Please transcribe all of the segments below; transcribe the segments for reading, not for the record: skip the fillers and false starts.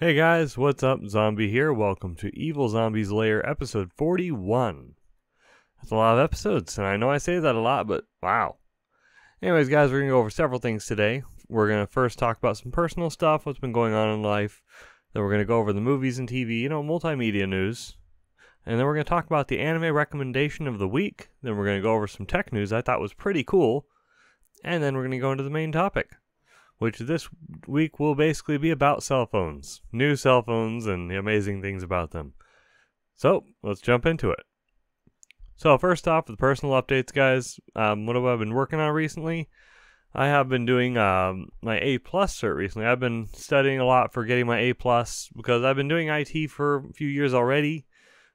Hey guys, what's up? Zombie here. Welcome to Evil Zombies Lair episode 41. That's a lot of episodes, and I know I say that a lot, but wow. Anyways guys, we're going to go over several things today. We're going to first talk about some personal stuff, what's been going on in life. Then we're going to go over the movies and TV, multimedia news. And then we're going to talk about the anime recommendation of the week. Then we're going to go over some tech news I thought was pretty cool. And then we're going to go into the main topic, which this week will basically be about cell phones. New cell phones and the amazing things about them. So, let's jump into it. So first off, the personal updates, guys. What have I been working on recently? I have been doing my A+ cert recently. I've been studying a lot for getting my A+, because I've been doing IT for a few years already.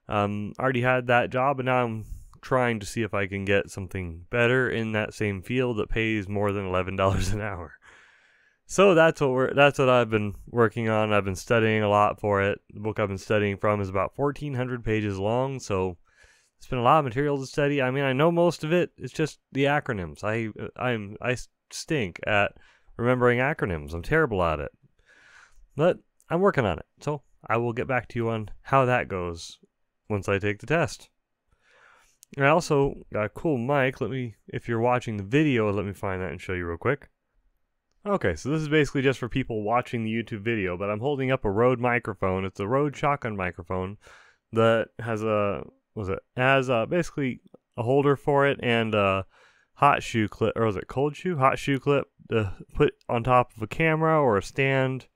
I already had that job, and now I'm trying to see if I can get something better in that same field that pays more than $11 an hour. So that's what I've been working on. I've been studying a lot for it. The book I've been studying from is about 1,400 pages long, so it's been a lot of material to study. I mean, I know most of it. It's just the acronyms. I stink at remembering acronyms. I'm terrible at it. But I'm working on it. So I will get back to you on how that goes once I take the test. And I also got a cool mic. If you're watching the video, let me find that and show you real quick. Okay, so this is basically just for people watching the YouTube video, but I'm holding up a Rode microphone. It's a Rode shotgun microphone that has basically a holder for it and a hot shoe clip, or was it cold shoe? Hot shoe clip to put on top of a camera or a stand,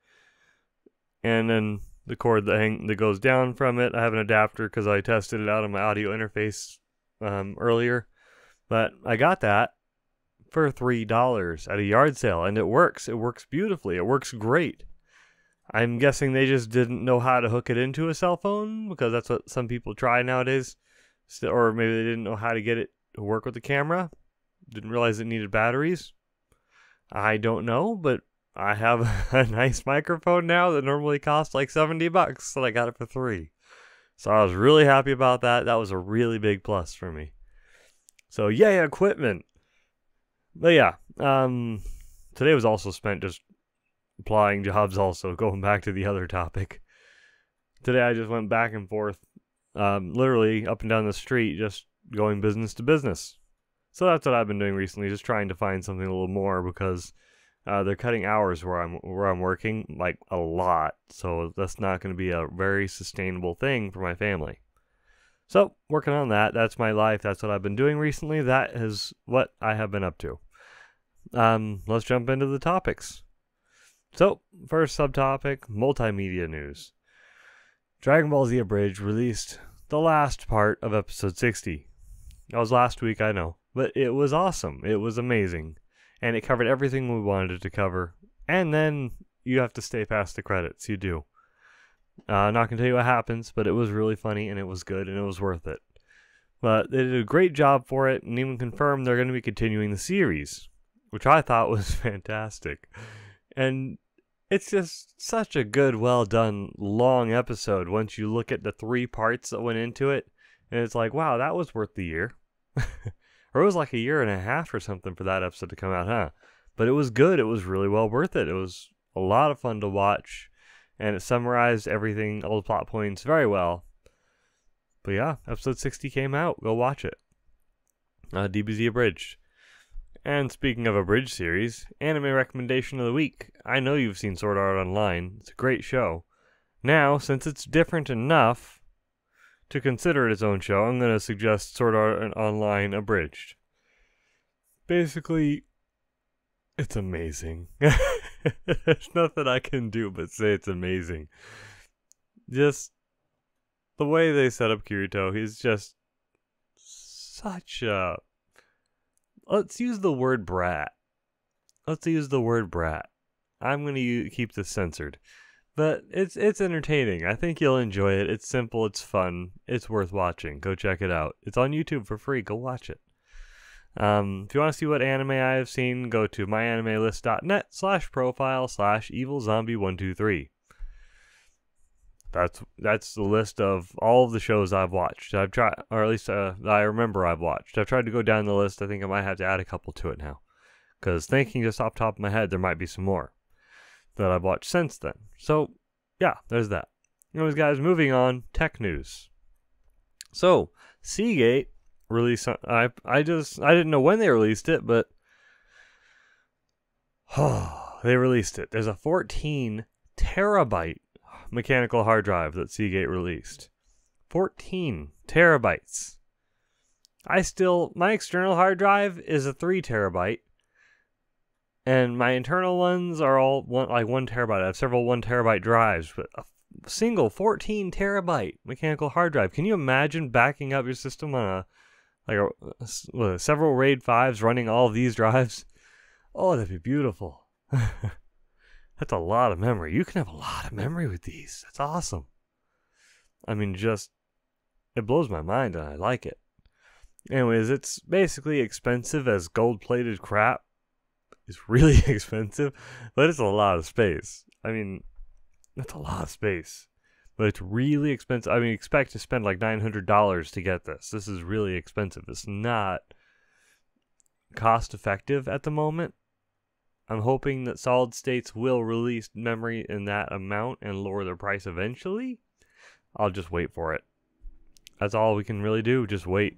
and then the cord that goes down from it. I have an adapter because I tested it out on my audio interface earlier, but I got that for $3 at a yard sale, and it works. It works beautifully. It works great. I'm guessing they just didn't know how to hook it into a cell phone, because that's what some people try nowadays. So, or maybe they didn't know how to get it to work with the camera. Didn't realize it needed batteries. I don't know, but I have a nice microphone now that normally costs like 70 bucks, and I got it for $3. So I was really happy about that. That was a really big plus for me. So yay, equipment. But yeah, today was also spent just applying jobs, also going back to the other topic. Today I just went back and forth, literally up and down the street, just going business to business. So that's what I've been doing recently, just trying to find something a little more, because they're cutting hours where I'm working, like a lot. So that's not going to be a very sustainable thing for my family. So working on that. That's my life. That's what I've been doing recently. That is what I have been up to. Let's jump into the topics. So, first subtopic, multimedia news. Dragon Ball Z Abridged released the last part of episode 60. That was last week, I know. But it was awesome. It was amazing. And it covered everything we wanted it to cover. And then you have to stay past the credits. You do. Not going to tell you what happens, but it was really funny, and it was good, and it was worth it. But they did a great job for it, and even confirmed they're going to be continuing the series, which I thought was fantastic. And it's just such a good, well-done, long episode once you look at the three parts that went into it. And it's like, wow, that was worth the year. Or it was like a year and a half or something for that episode to come out, huh? But it was good. It was really well worth it. It was a lot of fun to watch. And it summarized everything, all the plot points, very well. But yeah, episode 60 came out. Go watch it. DBZ Abridged. And speaking of Abridged series, anime recommendation of the week. I know you've seen Sword Art Online. It's a great show. Now, since it's different enough to consider it its own show, I'm going to suggest Sword Art Online Abridged. Basically, it's amazing. There's nothing I can do but say it's amazing. Just the way they set up Kirito, he's just such a... Let's use the word brat. I'm going to keep this censored. But it's entertaining. I think you'll enjoy it. It's simple. It's fun. It's worth watching. Go check it out. It's on YouTube for free. Go watch it. If you want to see what anime I have seen, go to myanimelist.net/profile/evilzombie123. That's the list of all of the shows I've watched. I've tried, or at least I remember I've watched. I've tried to go down the list. I think I might have to add a couple to it now, because thinking just off the top of my head, there might be some more that I've watched since then. So yeah, there's that. Anyways, guys, moving on, tech news. So, Seagate released, I didn't know when they released it, but they released it. There's a 14 terabyte mechanical hard drive that Seagate released. 14 terabytes. My external hard drive is a 3 terabyte. And my internal ones are all like 1 terabyte. I have several 1 terabyte drives, but a single 14 terabyte mechanical hard drive. Can you imagine backing up your system on several RAID 5s running all of these drives? Oh, that'd be beautiful. That's a lot of memory. You can have a lot of memory with these. That's awesome. I mean, just, it blows my mind and I like it. Anyways, it's basically expensive as gold-plated crap. It's really expensive, but it's a lot of space. I mean, that's a lot of space, but it's really expensive. I mean, expect to spend like $900 to get this. This is really expensive. It's not cost effective at the moment. I'm hoping that solid states will release memory in that amount and lower their price eventually. I'll just wait for it. That's all we can really do, just wait.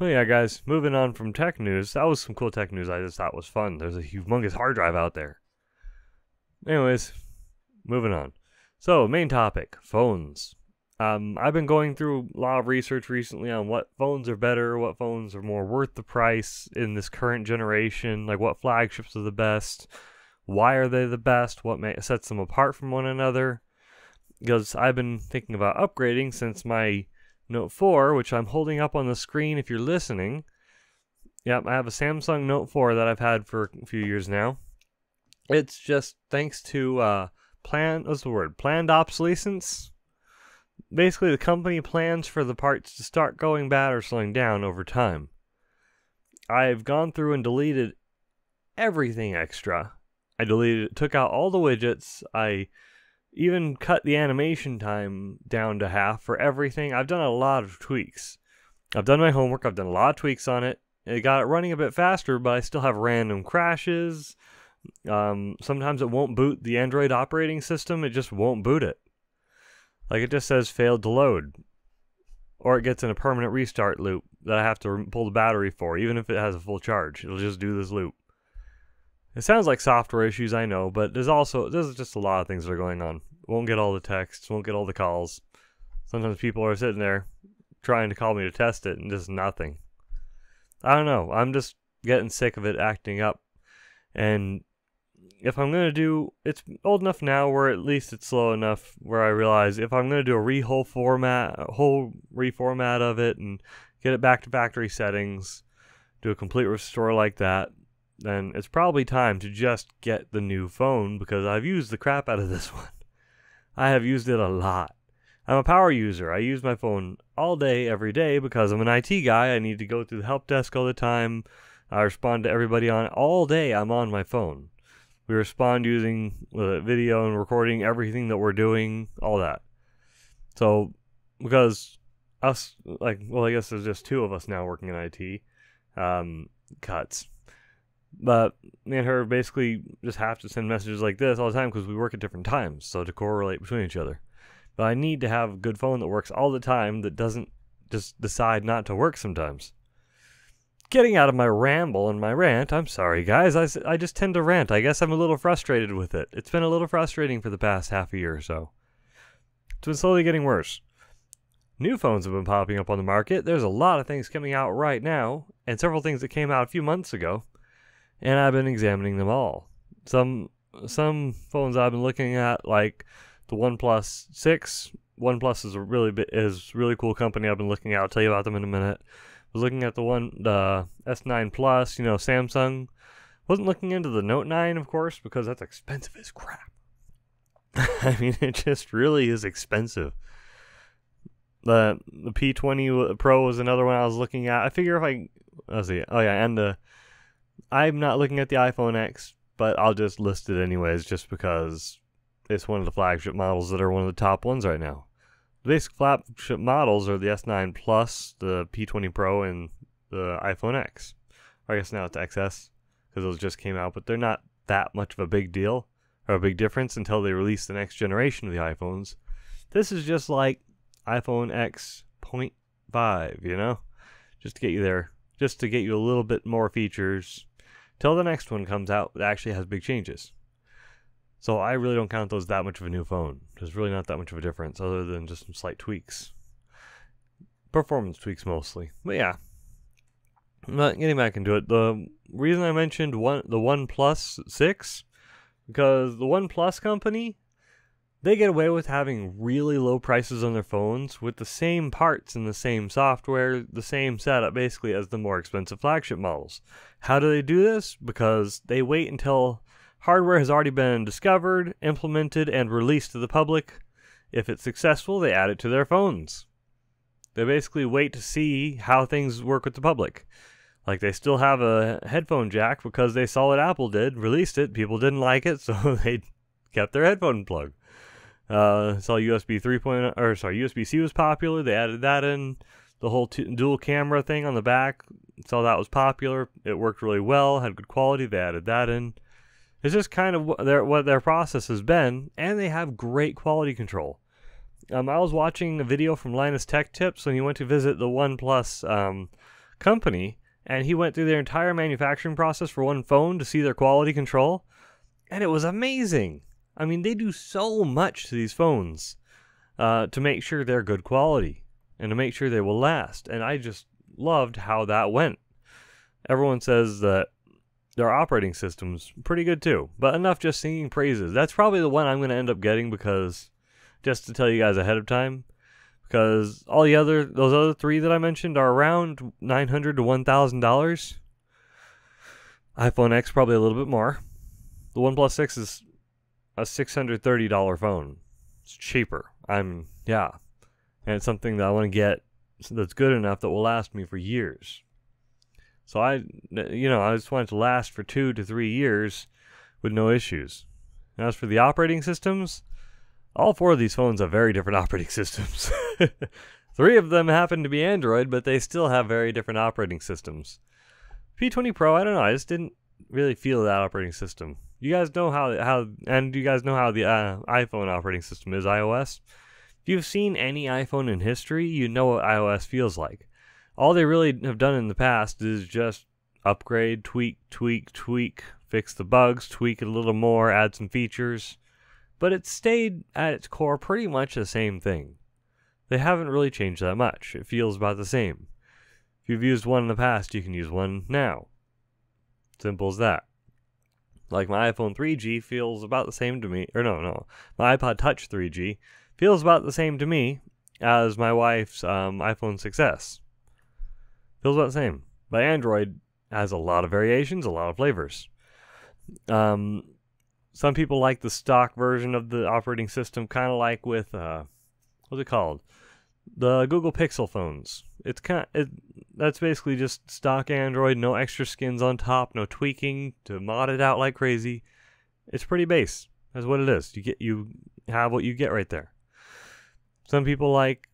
Well, yeah, guys, moving on from tech news. That was some cool tech news I just thought was fun. There's a humongous hard drive out there. Anyways, moving on. So, main topic, phones. I've been going through a lot of research recently on what phones are better, what phones are more worth the price in this current generation, like what flagships are the best, why are they the best, what sets them apart from one another. Because I've been thinking about upgrading since my Note 4, which I'm holding up on the screen if you're listening. Yep, I have a Samsung Note 4 that I've had for a few years now. It's just thanks to planned obsolescence. Basically, the company plans for the parts to start going bad or slowing down over time. I've gone through and deleted everything extra. I took out all the widgets. I even cut the animation time down to half for everything. I've done a lot of tweaks. I've done my homework. I've done a lot of tweaks on it. It got it running a bit faster, but I still have random crashes. Sometimes it won't boot the Android operating system. It just won't boot it. Like, it just says failed to load. Or it gets in a permanent restart loop that I have to pull the battery for, even if it has a full charge. It'll just do this loop. It sounds like software issues, I know, but there's just a lot of things that are going on. Won't get all the texts, won't get all the calls. Sometimes people are sitting there trying to call me to test it and just nothing. I don't know. I'm just getting sick of it acting up. And if I'm going to do, it's old enough now where at least it's slow enough where I realize if I'm going to do a whole reformat of it and get it back to factory settings, do a complete restore like that, then it's probably time to just get the new phone, because I've used the crap out of this one. I have used it a lot. I'm a power user. I use my phone all day, every day, because I'm an IT guy. I need to go through the help desk all the time. I respond to everybody on it. All day I'm on my phone. We respond using video and recording everything that we're doing, all that. So, because us, I guess there's just two of us now working in IT. But me and her basically just have to send messages like this all the time because we work at different times, so to correlate between each other. But I need to have a good phone that works all the time, that doesn't just decide not to work sometimes. Getting out of my ramble and my rant, I'm sorry guys, I just tend to rant. I guess I'm a little frustrated with it. It's been a little frustrating for the past half a year or so. It's been slowly getting worse. New phones have been popping up on the market. There's a lot of things coming out right now, and several things that came out a few months ago. And I've been examining them all. Some phones I've been looking at, like the OnePlus 6. OnePlus is a really cool company I've been looking at. I'll tell you about them in a minute. I was looking at the S9 Plus, you know, Samsung. Wasn't looking into the Note 9, of course, because that's expensive as crap. I mean, it just really is expensive. The P20 Pro was another one I was looking at. I figure if let's see. Oh yeah, and I'm not looking at the iPhone X, but I'll just list it anyways, just because it's one of the flagship models that are one of the top ones right now. The basic flagship models are the S9 Plus, the P20 Pro, and the iPhone X. I guess now it's XS, because those just came out, but they're not that much of a big deal. are a big difference until they release the next generation of the iPhones. This is just like iPhone X.5, you know? Just to get you there. Just to get you a little bit more features till the next one comes out that actually has big changes. So I really don't count those that much of a new phone. There's really not that much of a difference other than just some slight tweaks. Performance tweaks mostly. But yeah. But getting back into it, the reason I mentioned the OnePlus 6, because the OnePlus company, they get away with having really low prices on their phones with the same parts and the same software, the same setup basically as the more expensive flagship models. How do they do this? Because they wait until hardware has already been discovered, implemented, and released to the public. If it's successful, they add it to their phones. They basically wait to see how things work with the public. Like, they still have a headphone jack because they saw what Apple did, released it, people didn't like it, so they kept their headphone plug. So USB-C was popular. They added that in. The whole dual camera thing on the back, so that was popular. It worked really well, had good quality. They added that in. It's just kind of what their process has been, and they have great quality control. I was watching a video from Linus Tech Tips when he went to visit the OnePlus company, and he went through their entire manufacturing process for one phone to see their quality control, and it was amazing. I mean, they do so much to these phones to make sure they're good quality and to make sure they will last. And I just loved how that went. Everyone says that their operating system's pretty good too. But enough just singing praises. That's probably the one I'm going to end up getting, because, just to tell you guys ahead of time, because all the other, those other three that I mentioned are around $900 to $1,000. iPhone X probably a little bit more. The OnePlus 6 is a $630 phone. It's cheaper. Yeah. And it's something that I want to get that's good enough that will last me for years. So I just want it to last for 2 to 3 years with no issues. And as for the operating systems, all four of these phones have very different operating systems. Three of them happen to be Android, but they still have very different operating systems. P20 Pro, I don't know, I just didn't really feel that operating system. You guys know how the iPhone operating system is, iOS. If you've seen any iPhone in history, you know what iOS feels like. All they really have done in the past is just upgrade, tweak, fix the bugs, tweak it a little more, add some features. But it stayed at its core pretty much the same thing. They haven't really changed that much. It feels about the same. If you've used one in the past, you can use one now. Simple as that. Like, my iPhone 3G feels about the same to me, or no, my iPod Touch 3G feels about the same to me as my wife's iPhone XS. Feels about the same. But Android has a lot of variations, a lot of flavors. Some people like the stock version of the operating system, kind of like with, what's it called? The Google Pixel phones. It's that's basically just stock Android, no extra skins on top, no tweaking to mod it out like crazy. It's pretty base. That's what it is. You have what you get right there. Some people like,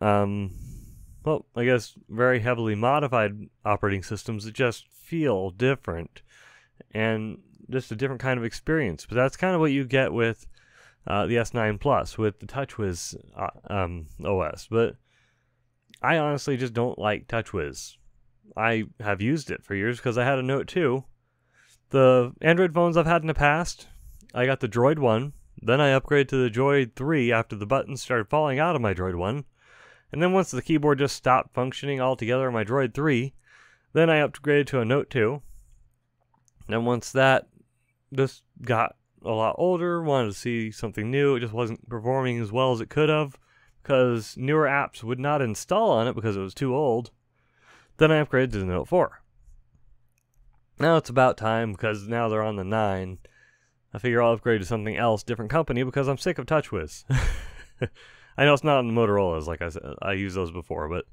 well, I guess very heavily modified operating systems that just feel different and just a different kind of experience. But that's kind of what you get with the S9 Plus with the TouchWiz OS, but I honestly just don't like TouchWiz. I have used it for years because I had a Note 2. The Android phones I've had in the past, I got the Droid 1, then I upgraded to the Droid 3 after the buttons started falling out of my Droid 1, and then once the keyboard just stopped functioning altogether on my Droid 3, then I upgraded to a Note 2, and once that just got a lot older, wanted to see something new. It just wasn't performing as well as it could have because newer apps would not install on it because it was too old. Then I upgraded to the Note 4. Now it's about time because now they're on the 9. I figure I'll upgrade to something else, different company, because I'm sick of TouchWiz. I know it's not on the Motorola's, like I said. I used those before, but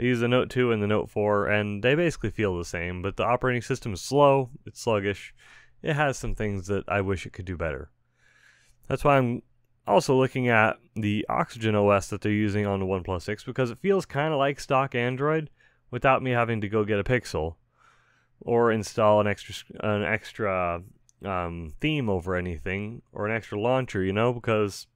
I use the Note 2 and the Note 4, and they basically feel the same, but the operating system is slow, it's sluggish. It has some things that I wish it could do better. That's why I'm also looking at the Oxygen OS that they're using on the OnePlus 6, because it feels kind of like stock Android without me having to go get a Pixel or install an extra theme over anything or an extra launcher, you know, because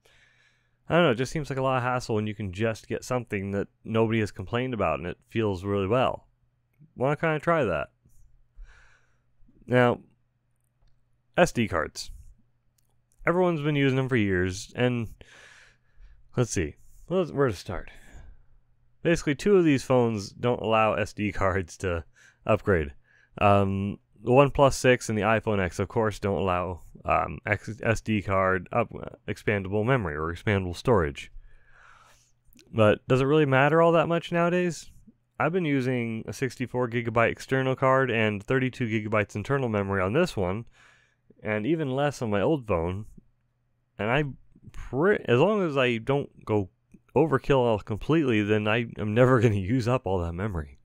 I don't know, it just seems like a lot of hassle when you can just get something that nobody has complained about and it feels really well. Want to kind of try that. Now, SD cards. Everyone's been using them for years, and let's see, where to start? Basically, two of these phones don't allow SD cards to upgrade. The OnePlus 6 and the iPhone X, of course, don't allow SD card expandable memory or expandable storage. But does it really matter all that much nowadays? I've been using a 64GB external card and 32GB internal memory on this one, and even less on my old phone. And as long as I don't go overkill all completely, then I am never going to use up all that memory.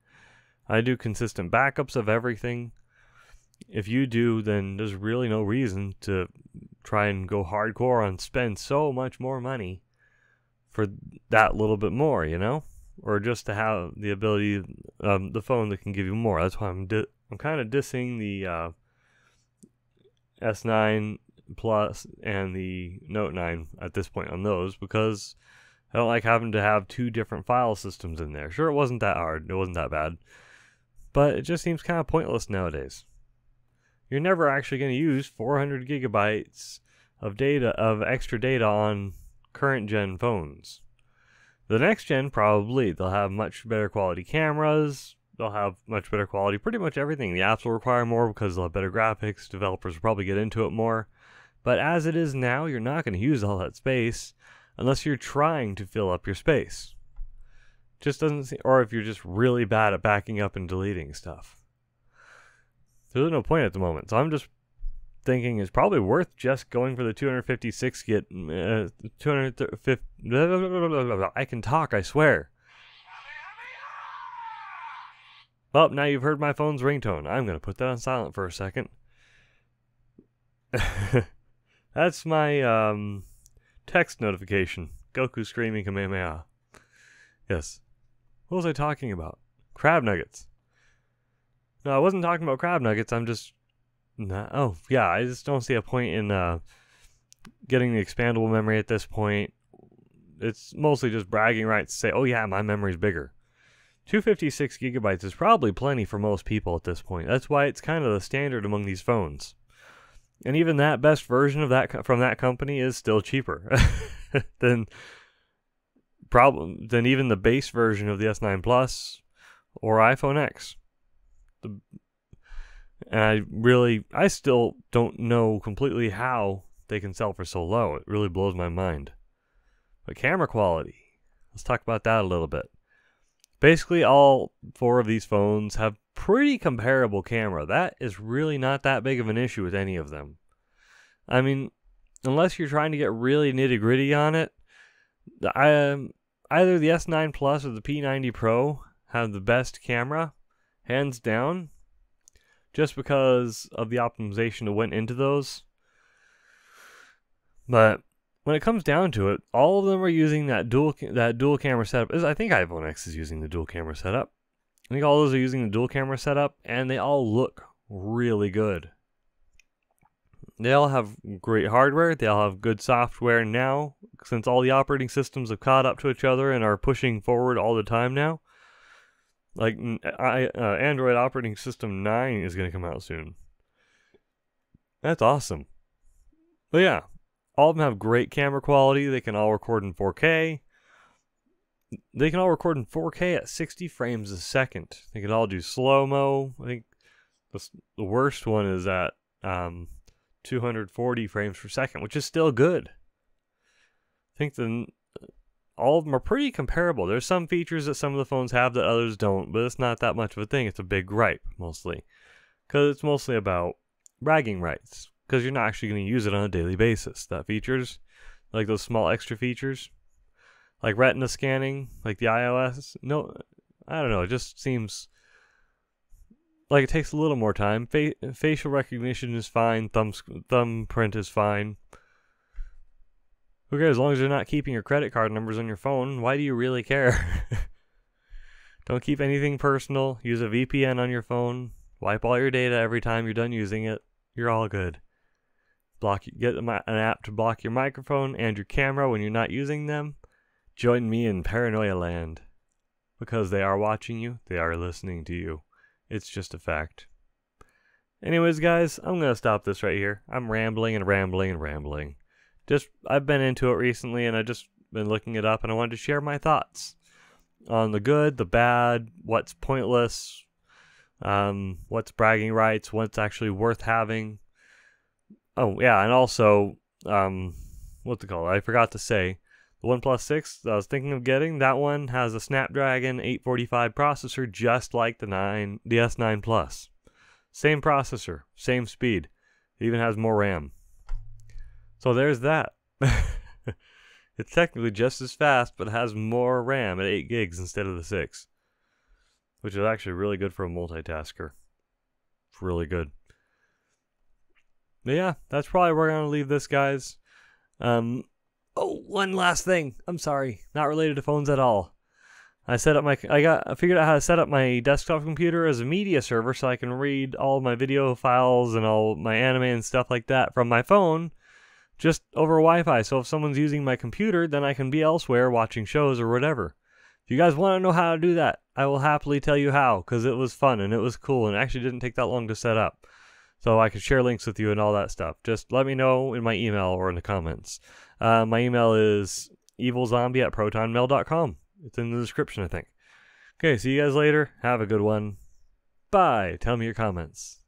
I do consistent backups of everything. If you do, then there's really no reason to try and go hardcore and spend so much more money for that little bit more, you know? Or just to have the ability, the phone that can give you more. That's why I'm kind of dissing the S9 Plus and the Note 9 at this point on those, because I don't like having to have two different file systems in there. Sure, it wasn't that hard. It wasn't that bad. But it just seems kind of pointless nowadays. You're never actually going to use 400GB of data, of extra data on current gen phones. The next gen, probably, they'll have much better quality cameras. They'll have much better quality, pretty much everything. The apps will require more because they'll have better graphics. Developers will probably get into it more. But as it is now, you're not going to use all that space unless you're trying to fill up your space. Just doesn't seem, or if you're just really bad at backing up and deleting stuff. So there's no point at the moment. So I'm just thinking it's probably worth just going for the 256 I can talk, I swear. Well, now you've heard my phone's ringtone. I'm going to put that on silent for a second. That's my text notification. Goku screaming Kamehameha. Yes. What was I talking about? Crab nuggets. No, I wasn't talking about crab nuggets. I'm just... Nah, oh, yeah, I just don't see a point in getting the expandable memory at this point. It's mostly just bragging rights to say, oh yeah, my memory's bigger. 256GB is probably plenty for most people at this point. That's why it's kind of the standard among these phones. And even that best version of that from that company is still cheaper than even the base version of the S9 Plus or iPhone X. And I still don't know completely how they can sell for so low. It really blows my mind. But camera quality, let's talk about that a little bit. Basically, all four of these phones have pretty comparable camera. That is really not that big of an issue with any of them. I mean, unless you're trying to get really nitty-gritty on it, either the S9 Plus or the P20 Pro have the best camera, hands down, just because of the optimization that went into those. But when it comes down to it, all of them are using that dual camera setup. I think iPhone X is using the dual camera setup. I think all those are using the dual camera setup, and they all look really good. They all have great hardware. They all have good software now, since all the operating systems have caught up to each other and are pushing forward all the time now. Like, Android operating system 9 is going to come out soon. That's awesome. But yeah. All of them have great camera quality. They can all record in 4K. They can all record in 4K at 60 frames a second. They can all do slow-mo. I think the worst one is at 240 frames per second, which is still good. I think all of them are pretty comparable. There's some features that some of the phones have that others don't, but it's not that much of a thing. It's a big gripe, mostly. Because it's mostly about bragging rights. Because you're not actually going to use it on a daily basis. That features, like those small extra features, like retina scanning, like the iOS. No, I don't know. It just seems like it takes a little more time. Facial recognition is fine. Thumbprint is fine. Okay, as long as you're not keeping your credit card numbers on your phone, why do you really care? Don't keep anything personal. Use a VPN on your phone. Wipe all your data every time you're done using it. You're all good. Get an app to block your microphone and your camera when you're not using them. Join me in Paranoia Land. Because they are watching you, they are listening to you. It's just a fact. Anyways, guys, I'm going to stop this right here. I'm rambling and rambling and rambling. I've been into it recently, and I've just been looking it up, and I wanted to share my thoughts on the good, the bad, what's pointless, what's bragging rights, what's actually worth having. Oh, yeah, and also, I forgot to say, the OnePlus 6 that I was thinking of getting, that one has a Snapdragon 845 processor just like the S9 Plus. Same processor, same speed. It even has more RAM. So there's that. It's technically just as fast, but it has more RAM at 8 gigs instead of the 6. Which is actually really good for a multitasker. It's really good. But yeah, that's probably where I'm going to leave this, guys. Oh, one last thing. I'm sorry. Not related to phones at all. I figured out how to set up my desktop computer as a media server so I can read all my video files and all my anime and stuff like that from my phone just over Wi-Fi. So if someone's using my computer, then I can be elsewhere watching shows or whatever. If you guys want to know how to do that, I will happily tell you how, because it was fun and it was cool and it actually didn't take that long to set up. So I can share links with you and all that stuff. Just let me know in my email or in the comments. My email is evilzombie@protonmail.com. It's in the description, I think. Okay, see you guys later. Have a good one. Bye. Tell me your comments.